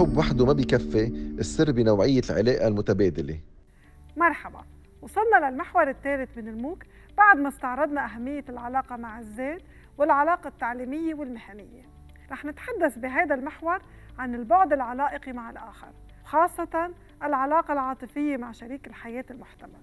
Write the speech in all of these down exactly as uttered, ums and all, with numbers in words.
الحب وحده ما بيكفي، السر بنوعية العلاقة المتبادلة. مرحبا، وصلنا للمحور الثالث من الموك بعد ما استعرضنا أهمية العلاقة مع الذات والعلاقة التعليمية والمهنية. رح نتحدث بهذا المحور عن البعد العلائقي مع الآخر، خاصة العلاقة العاطفية مع شريك الحياة المحتمل.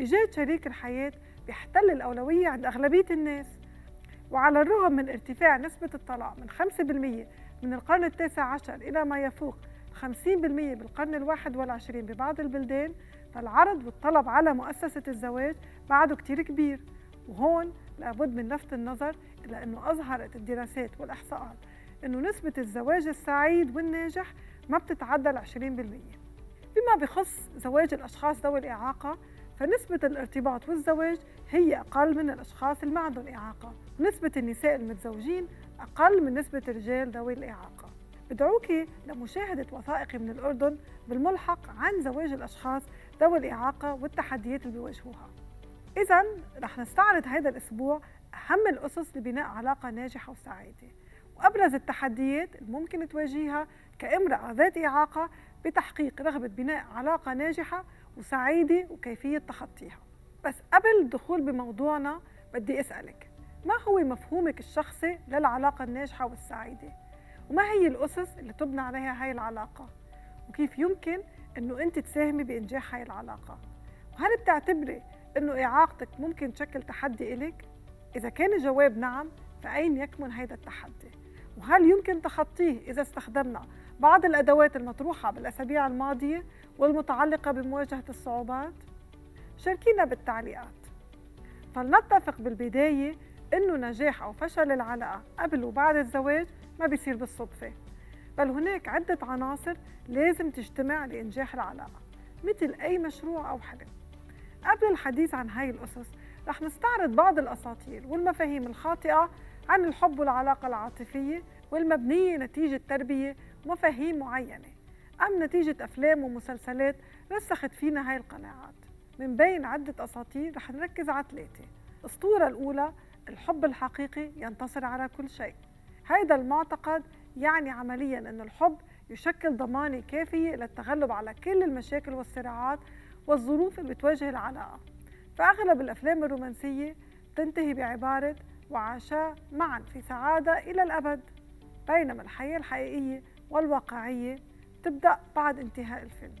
إيجاد شريك الحياة بيحتل الأولوية عند أغلبية الناس، وعلى الرغم من ارتفاع نسبة الطلاق من خمسة بالمئة من القرن التاسع عشر إلى ما يفوق خمسين بالمئة بالقرن الواحد والعشرين ببعض البلدان، فالعرض والطلب على مؤسسة الزواج بعده كتير كبير. وهون لابد من لفت النظر إلى أنه أظهرت الدراسات والإحصاءات أنه نسبة الزواج السعيد والناجح ما بتتعدى ال عشرين بالمئة. بما بخص زواج الأشخاص ذوي الإعاقة، فنسبة الارتباط والزواج هي أقل من الأشخاص اللي ما عندهم إعاقة، ونسبة النساء المتزوجين أقل من نسبة الرجال ذوي الإعاقة. بدعوكي لمشاهدة وثائقي من الأردن بالملحق عن زواج الأشخاص ذوي الإعاقة والتحديات اللي بيواجهوها. إذاً رح نستعرض هذا الأسبوع أهم الأسس لبناء علاقة ناجحة وسعيدة، وأبرز التحديات الممكن تواجهها كامرأة ذات إعاقة بتحقيق رغبة بناء علاقة ناجحة وسعيدة وكيفية تخطيها. بس قبل الدخول بموضوعنا بدي أسألك، ما هو مفهومك الشخصي للعلاقة الناجحة والسعيدة؟ وما هي الأسس اللي تبنى عليها هاي العلاقة؟ وكيف يمكن أنه أنت تساهمي بإنجاح هاي العلاقة؟ وهل بتعتبري أنه إعاقتك ممكن تشكل تحدي إلك؟ إذا كان الجواب نعم، فأين يكمن هذا التحدي؟ وهل يمكن تخطيه إذا استخدمنا بعض الأدوات المطروحة بالأسابيع الماضية والمتعلقة بمواجهة الصعوبات؟ شاركينا بالتعليقات. فلنتفق بالبداية أنه نجاح أو فشل العلاقة قبل وبعد الزواج ما بيصير بالصدفة، بل هناك عدة عناصر لازم تجتمع لإنجاح العلاقة مثل أي مشروع أو حلم. قبل الحديث عن هاي الأسس رح نستعرض بعض الأساطير والمفاهيم الخاطئة عن الحب والعلاقة العاطفية والمبنية نتيجة تربية ومفاهيم معينة، أم نتيجة أفلام ومسلسلات رسخت فينا هاي القناعات. من بين عدة أساطير رح نركز على ثلاثة. الأسطورة الأولى، الحب الحقيقي ينتصر على كل شيء. هيدا المعتقد يعني عملياً أن الحب يشكل ضمانة كافية للتغلب على كل المشاكل والصراعات والظروف اللي بتواجه العلاقة، فأغلب الأفلام الرومانسية تنتهي بعبارة وعاشا معاً في سعادة إلى الأبد، بينما الحياة الحقيقية والواقعية تبدأ بعد انتهاء الفيلم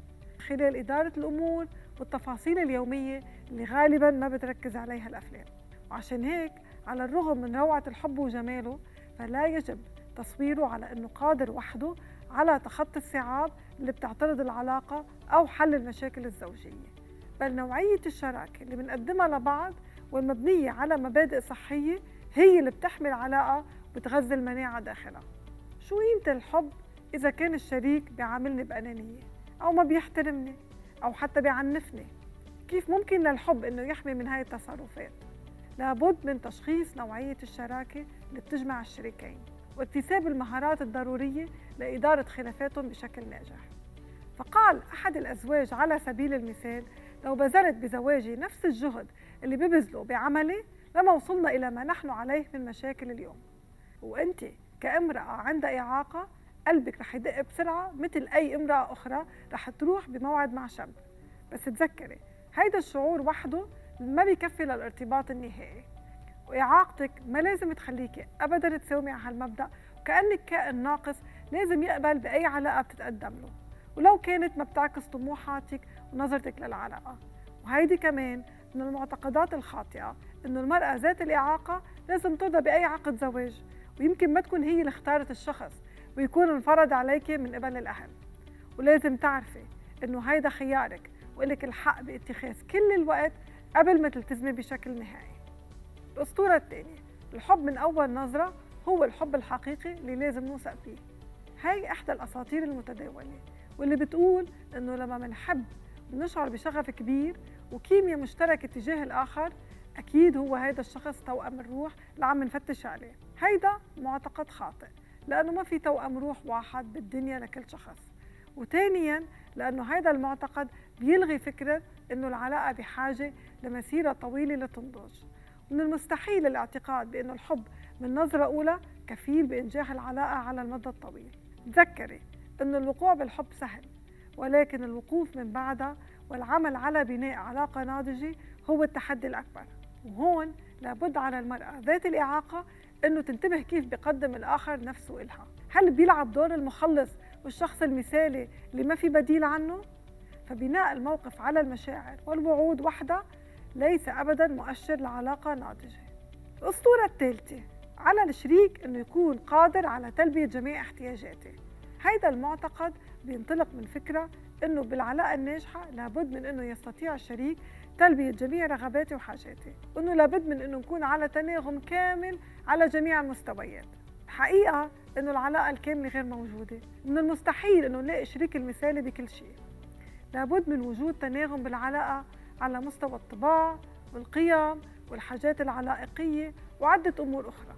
خلال إدارة الأمور والتفاصيل اليومية اللي غالباً ما بتركز عليها الأفلام. وعشان هيك على الرغم من روعة الحب وجماله، فلا يجب تصويره على أنه قادر وحده على تخطي الصعاب اللي بتعترض العلاقة أو حل المشاكل الزوجية، بل نوعية الشراكة اللي بنقدمها لبعض والمبنية على مبادئ صحية هي اللي بتحمي العلاقة وبتغذي المناعة داخلها. شو قيمة الحب إذا كان الشريك بيعاملني بأنانية أو ما بيحترمني أو حتى بيعنفني؟ كيف ممكن للحب إنه يحمي من هاي التصرفات؟ لابد من تشخيص نوعية الشراكة اللي بتجمع الشريكين واكتساب المهارات الضرورية لإدارة خلافاتهم بشكل ناجح. فقال أحد الأزواج على سبيل المثال، لو بذلت بزواجي نفس الجهد اللي ببذله بعملي لما وصلنا إلى ما نحن عليه من مشاكل اليوم. وأنت كامرأة عندها إعاقة قلبك رح يدق بسرعة مثل أي امرأة أخرى رح تروح بموعد مع شاب، بس تذكري هيدا الشعور وحده ما بيكفي للارتباط النهائي، وإعاقتك ما لازم تخليكي أبداً تساومي على هالمبدأ وكأنك كائن ناقص لازم يقبل بأي علاقة بتتقدم له ولو كانت ما بتعكس طموحاتك ونظرتك للعلاقة. وهيدي كمان من المعتقدات الخاطئة إنه المرأة ذات الإعاقة لازم ترضى بأي عقد زواج، ويمكن ما تكون هي اللي اختارت الشخص ويكون انفرض عليكي من قبل الأهل. ولازم تعرفي إنه هيدا خيارك وإلك الحق باتخاذ كل الوقت قبل ما تلتزمي بشكل نهائي. الأسطورة الثانية، الحب من أول نظرة هو الحب الحقيقي اللي لازم نوثق فيه. هاي إحدى الأساطير المتداولة واللي بتقول إنه لما منحب بنشعر بشغف كبير وكيمياء مشتركة تجاه الآخر، أكيد هو هيدا الشخص توأم الروح اللي عم نفتش عليه. هيدا معتقد خاطئ، لأنه ما في توأم روح واحد بالدنيا لكل شخص، وثانياً لأنه هيدا المعتقد بيلغي فكرة إنه العلاقة بحاجة لمسيرة طويلة لتنضج. من المستحيل الاعتقاد بأن الحب من نظرة أولى كفيل بإنجاح العلاقة على المدى الطويل. تذكري أن الوقوع بالحب سهل، ولكن الوقوف من بعده والعمل على بناء علاقة ناضجة هو التحدي الأكبر. وهون لابد على المرأة ذات الإعاقة أنه تنتبه كيف بيقدم الآخر نفسه إلها. هل بيلعب دور المخلص والشخص المثالي اللي ما في بديل عنه؟ فبناء الموقف على المشاعر والوعود وحده ليس أبداً مؤشر لعلاقة ناضجة. الأسطورة الثالثة، على الشريك أنه يكون قادر على تلبية جميع احتياجاته. هيدا المعتقد بينطلق من فكرة أنه بالعلاقة الناجحة لابد من أنه يستطيع الشريك تلبية جميع رغباته وحاجاته، وأنه لابد من أنه نكون على تناغم كامل على جميع المستويات. الحقيقة أنه العلاقة الكاملة غير موجودة، من المستحيل أنه نلاقي الشريك المثالي بكل شيء. لابد من وجود تناغم بالعلاقة على مستوى الطباع والقيم والحاجات العلائقية وعدة أمور أخرى.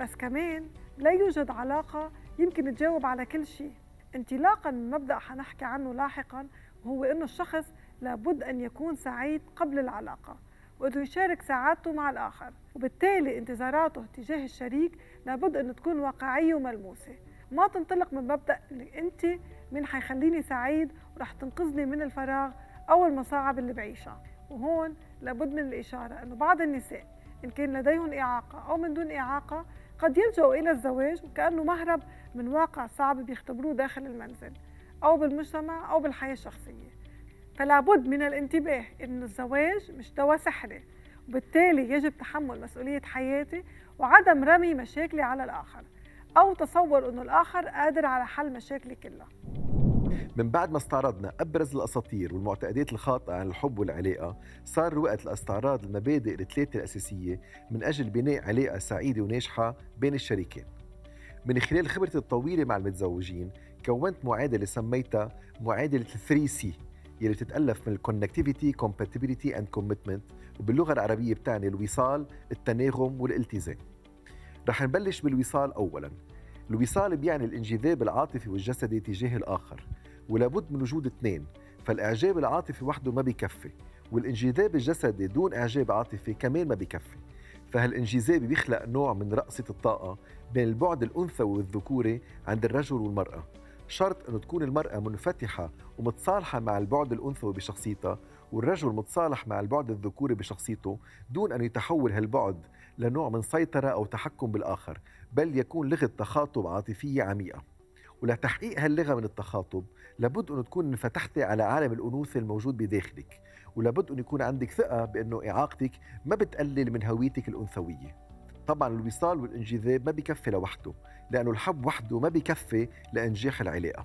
بس كمان لا يوجد علاقة يمكن تجاوب على كل شيء، انطلاقاً من مبدأ حنحكي عنه لاحقاً، وهو إنه الشخص لابد أن يكون سعيد قبل العلاقة، وإنه يشارك سعادته مع الآخر، وبالتالي انتظاراته تجاه الشريك لابد أن تكون واقعية وملموسة، ما تنطلق من مبدأ إنك أنت من حيخليني سعيد ورح تنقذني من الفراغ أو المصاعب اللي بعيشها. وهون لابد من الإشارة أنه بعض النساء إن كان لديهم إعاقة أو من دون إعاقة قد يلجأوا إلى الزواج وكأنه مهرب من واقع صعب بيختبروه داخل المنزل أو بالمجتمع أو بالحياة الشخصية. فلابد من الانتباه أن الزواج مش دواء سحري، وبالتالي يجب تحمل مسؤولية حياتي وعدم رمي مشاكلي على الآخر أو تصور أنه الآخر قادر على حل مشاكلي كلها. من بعد ما استعرضنا أبرز الأساطير والمعتقدات الخاطئة عن الحب والعلاقة، صار وقت لاستعراض المبادئ الثلاثة الأساسية من أجل بناء علاقة سعيدة وناجحة بين الشريكين. من خلال خبرتي الطويلة مع المتزوجين، كونت معادلة سميتها معادلة ثري سي، يلي بتتألف من الكونكتيفيتي، كومباتيبيليتي أند كوميتمنت، وباللغة العربية بتعني الوصال، التناغم والالتزام. رح نبلش بالوصال أولاً. الوصال بيعني الانجذاب العاطفي والجسدي تجاه الآخر، ولابد من وجود اثنين، فالإعجاب العاطفي وحده ما بيكفي، والانجذاب الجسدي دون إعجاب عاطفي كمان ما بيكفي، فهالانجذاب بيخلق نوع من رأسة الطاقة بين البعد الأنثوي والذكوري عند الرجل والمرأة. شرط أنه تكون المرأة منفتحة ومتصالحة مع البعد الأنثوي بشخصيتها، والرجل متصالح مع البعد الذكوري بشخصيته، دون أن يتحول هالبعد لنوع من سيطرة أو تحكم بالآخر، بل يكون لغة تخاطب عاطفية عميقة. ولتحقيق هاللغة من التخاطب لابد أن تكون انفتحتي على عالم الأنوثة الموجود بداخلك، ولابد أن يكون عندك ثقة بأنه إعاقتك ما بتقلل من هويتك الأنثوية. طبعاً الوصال والانجذاب ما بيكفي لوحده، لأنه الحب وحده ما بيكفي لإنجاح العلاقة.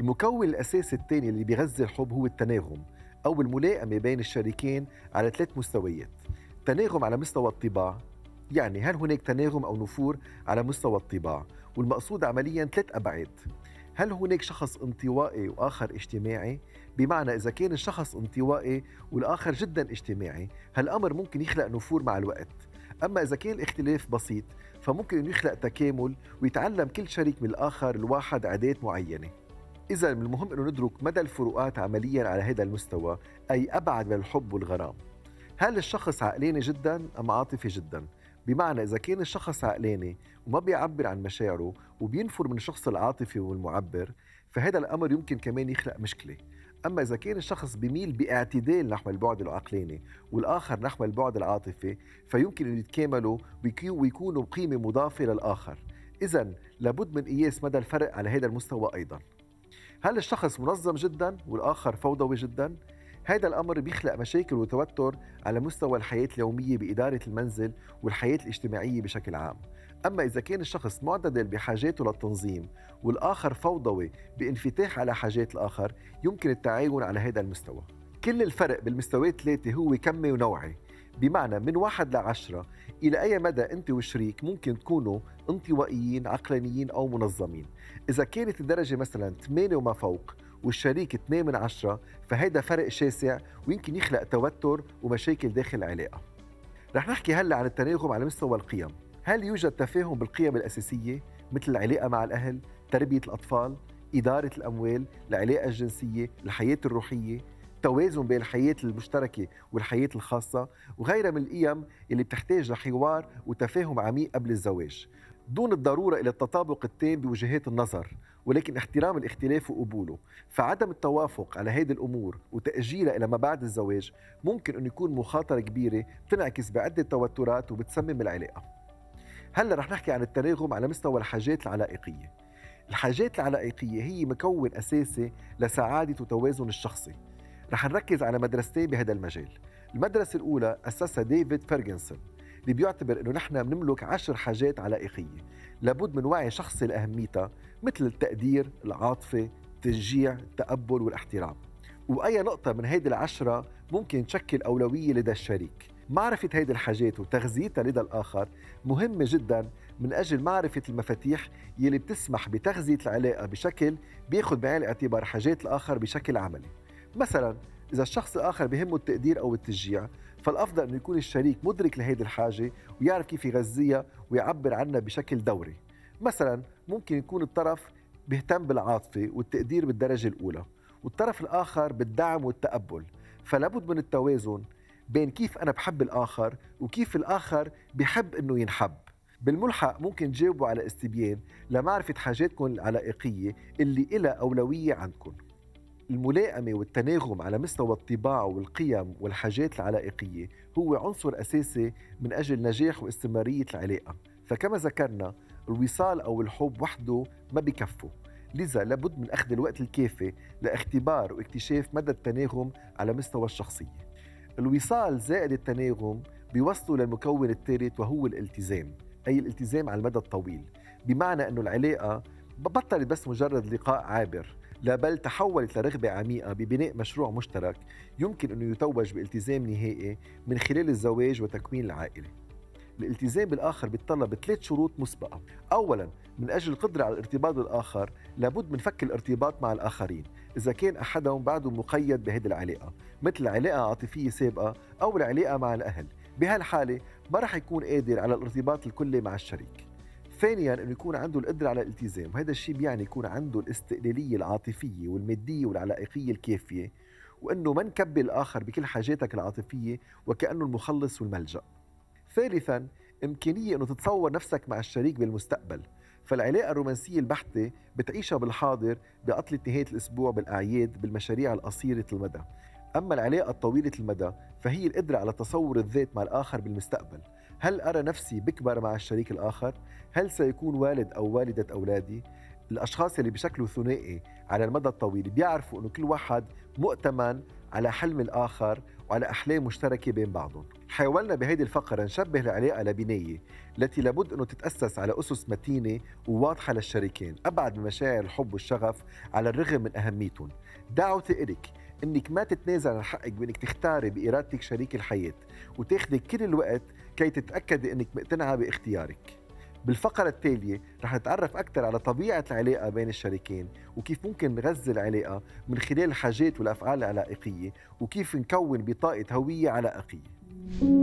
المكون الأساسي الثاني اللي بيغذي الحب هو التناغم أو الملائمة بين الشريكين على ثلاث مستويات. تناغم على مستوى الطباع، يعني هل هناك تناغم أو نفور على مستوى الطباع، والمقصود عملياً ثلاث أبعاد. هل هناك شخص انطوائي وآخر اجتماعي؟ بمعنى إذا كان الشخص انطوائي والآخر جداً اجتماعي، هالأمر ممكن يخلق نفور مع الوقت. أما إذا كان الاختلاف بسيط، فممكن أن يخلق تكامل ويتعلم كل شريك من الآخر الواحد عادات معينة. إذا من المهم أنه ندرك مدى الفروقات عملياً على هذا المستوى، أي أبعد من الحب والغرام. هل الشخص عقلاني جداً أم عاطفي جداً؟ بمعنى إذا كان الشخص عقلاني وما بيعبر عن مشاعره وبينفر من الشخص العاطفي والمعبر، فهذا الأمر يمكن كمان يخلق مشكلة. أما إذا كان الشخص بيميل باعتدال نحو البعد العقلاني والآخر نحو البعد العاطفي، فيمكن أن يتكاملوا ويكونوا قيمة مضافة للآخر. إذن لابد من قياس مدى الفرق على هذا المستوى أيضاً. هل الشخص منظم جداً والآخر فوضوي جداً؟ هذا الأمر بيخلق مشاكل وتوتر على مستوى الحياة اليومية بإدارة المنزل والحياة الاجتماعية بشكل عام. أما إذا كان الشخص معتدل بحاجاته للتنظيم والآخر فوضوي بانفتاح على حاجات الآخر، يمكن التعاون على هذا المستوى. كل الفرق بالمستويات الثلاثة هو كمي ونوعي، بمعنى من واحد لعشرة إلى أي مدى أنت والشريك ممكن تكونوا انطوائيين، عقلانيين أو منظمين. إذا كانت الدرجة مثلا ثمانية وما فوق والشريك اثنين من عشرة، فهيدا فرق شاسع ويمكن يخلق توتر ومشاكل داخل العلاقة. رح نحكي هلا عن التناغم على مستوى القيم. هل يوجد تفاهم بالقيم الأساسية مثل العلاقة مع الأهل، تربية الأطفال، إدارة الأموال، العلاقة الجنسية، الحياة الروحية؟ توازن بين الحياة المشتركة والحياة الخاصة وغيرها من القيم اللي بتحتاج لحوار وتفاهم عميق قبل الزواج، دون الضرورة إلى التطابق التام بوجهات النظر، ولكن احترام الاختلاف وقبوله. فعدم التوافق على هذه الأمور وتأجيلها إلى ما بعد الزواج ممكن أن يكون مخاطرة كبيرة بتنعكس بعدة توترات وبتسمم العلاقة. هلأ رح نحكي عن التناغم على مستوى الحاجات العلائقية. الحاجات العلائقية هي مكون أساسي لسعادة وتوازن الشخصي. رح نركز على مدرستين بهذا المجال. المدرسة الأولى أسسها ديفيد فيرجنسون، اللي بيعتبر أنه نحن بنملك عشر حاجات علائقية لابد من وعي شخصي لأهميتها، مثل التقدير، العاطفة، التشجيع، التقبل والاحترام. وأي نقطة من هذه العشرة ممكن تشكل أولوية لدى الشريك. معرفة هذه الحاجات وتغذيتها لدى الآخر مهمة جدا من أجل معرفة المفاتيح يلي بتسمح بتغذية العلاقة بشكل بياخد بعين الاعتبار حاجات الآخر بشكل عملي. مثلا إذا الشخص الآخر بهمه التقدير أو التشجيع، فالأفضل أن يكون الشريك مدرك لهذه الحاجة ويعرف كيف يغذيها ويعبر عنها بشكل دوري. مثلا ممكن يكون الطرف بيهتم بالعاطفة والتقدير بالدرجة الأولى، والطرف الآخر بالدعم والتقبل. فلابد من التوازن بين كيف أنا بحب الآخر وكيف الآخر بحب أنه ينحب. بالملحق ممكن تجاوبوا على استبيان لمعرفة حاجاتكم العلائقية اللي إلها أولوية عندكم. الملائمة والتناغم على مستوى الطباع والقيم والحاجات العلائقية هو عنصر أساسي من أجل نجاح واستمرارية العلاقة. فكما ذكرنا، الوصال أو الحب وحده ما بكفه، لذا لابد من أخذ الوقت الكافي لاختبار واكتشاف مدى التناغم على مستوى الشخصية. الوصال زائد التناغم بيوصلوا للمكون الثالث، وهو الالتزام، أي الالتزام على المدى الطويل. بمعنى أنه العلاقة بطلت بس مجرد لقاء عابر، لا بل تحولت لرغبة عميقة ببناء مشروع مشترك يمكن أنه يتوج بالتزام نهائي من خلال الزواج وتكوين العائلة. الالتزام بالآخر بيتطلب ثلاث شروط مسبقة. أولاً، من أجل القدرة على الارتباط بالآخر لابد من فك الارتباط مع الآخرين إذا كان أحدهم بعده مقيد بهذه العلاقة، مثل علاقة عاطفية سابقة أو العلاقة مع الأهل. بهالحالة ما رح يكون قادر على الارتباط الكلي مع الشريك. ثانياً، أنه يكون عنده القدرة على الالتزام، وهذا الشيء بيعني يكون عنده الاستقلالية العاطفية والمادية والعلائقية الكافية، وأنه ما نكبل الآخر بكل حاجاتك العاطفية وكأنه المخلص والملجأ. ثالثاً، إمكانية أنه تتصور نفسك مع الشريك بالمستقبل. فالعلاقة الرومانسية البحتة بتعيشها بالحاضر، بعطلة نهاية الأسبوع، بالأعياد، بالمشاريع القصيرة المدى. أما العلاقة الطويلة المدى فهي القدرة على تصور الذات مع الآخر بالمستقبل. هل أرى نفسي بكبر مع الشريك الآخر؟ هل سيكون والد أو والدة أولادي؟ الأشخاص اللي بشكله ثنائي على المدى الطويل بيعرفوا أنه كل واحد مؤتمن على حلم الآخر وعلى أحلام مشتركة بين بعضهم. حاولنا بهذه الفقرة نشبه العلاقة لبناية التي لابد أنه تتأسس على أسس متينة وواضحة للشريكين، أبعد من مشاعر الحب والشغف على الرغم من أهميتهم. دعوتي إلك أنك ما تتنازل عن حقك بأنك تختاري بإرادتك شريك الحياة، وتاخدي كل الوقت كي تتأكدي أنك مقتنعة باختيارك. بالفقرة التالية رح نتعرف أكثر على طبيعة العلاقة بين الشريكين، وكيف ممكن نغذي العلاقة من خلال الحاجات والأفعال العلائقية، وكيف نكون بطاقة هوية علائقية.